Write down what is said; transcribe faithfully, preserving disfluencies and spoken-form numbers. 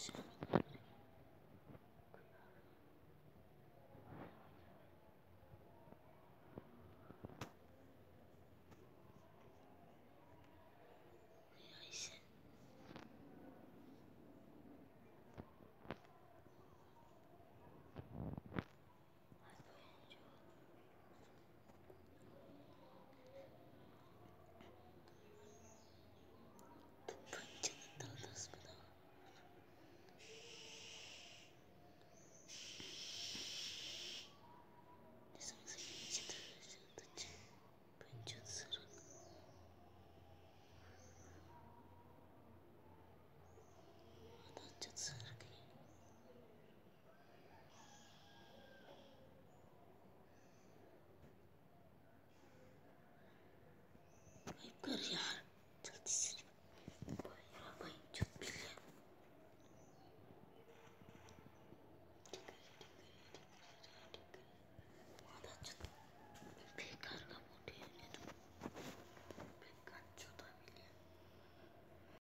out. Yeah.